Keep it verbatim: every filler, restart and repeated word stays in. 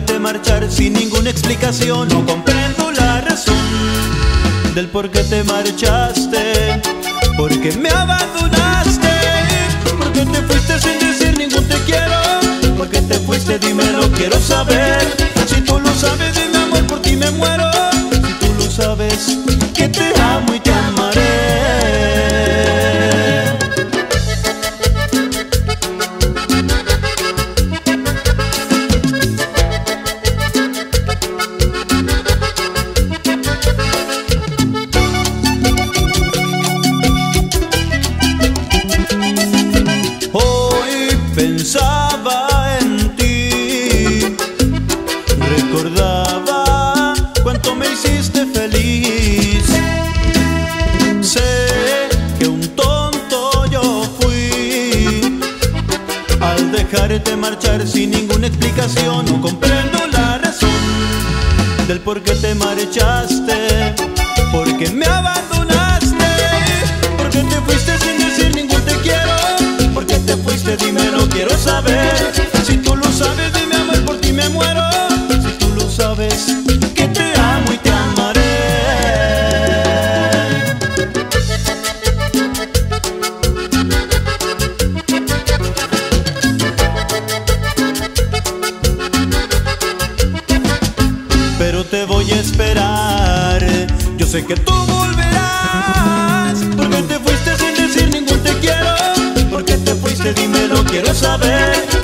verte marchar sin ninguna explicación. No comprendo la razón del por qué te marchaste, por qué me abandonaste, por qué te fuiste sin decir ningún te quiero. ¿Por qué te fuiste? Dímelo, quiero saber. Si tú lo sabes, dime amor, por ti me muero. Si tú lo sabes, que te amo y te amaré. Hoy pensaba en ti, recordaba cuánto me hiciste feliz. Sé que un tonto yo fui al dejarte marchar sin ninguna explicación. No comprendo la razón del por qué te marchaste, por qué me abandonaste, por qué te fuiste sin decir ningún te quiero. ¿Por qué te fuiste? Dímelo, quiero saber. Si tú lo sabes, dime amor, por ti me muero. Si tú lo sabes, que te amo y te amaré. Pero te voy a esperar, yo sé que tú volverás. ¿Por qué te fuiste sin decir ningún te quiero? ¿Por qué te fuiste? Dímelo, quiero saber.